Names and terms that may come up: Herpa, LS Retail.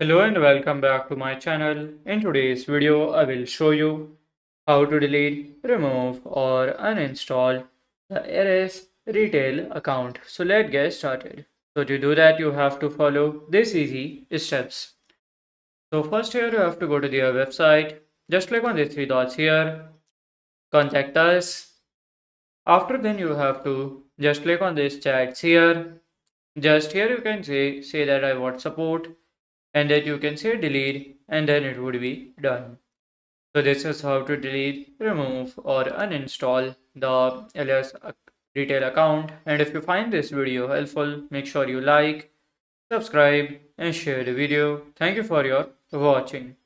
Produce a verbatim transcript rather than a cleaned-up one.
Hello and welcome back to my channel. In today's video, I will show you how to delete, remove or uninstall the L S Retail account. So let's get started. So to do that, you have to follow these easy steps. So first here, you have to go to their website. Just click on these three dots here. Contact us. After then, you have to just click on these chats here. Just here, you can say, say that I want support. And then you can say delete and then it would be done. So this is how to delete, remove or uninstall the L S Retail account. And if you find this video helpful, make sure you like, subscribe and share the video. Thank you for your watching.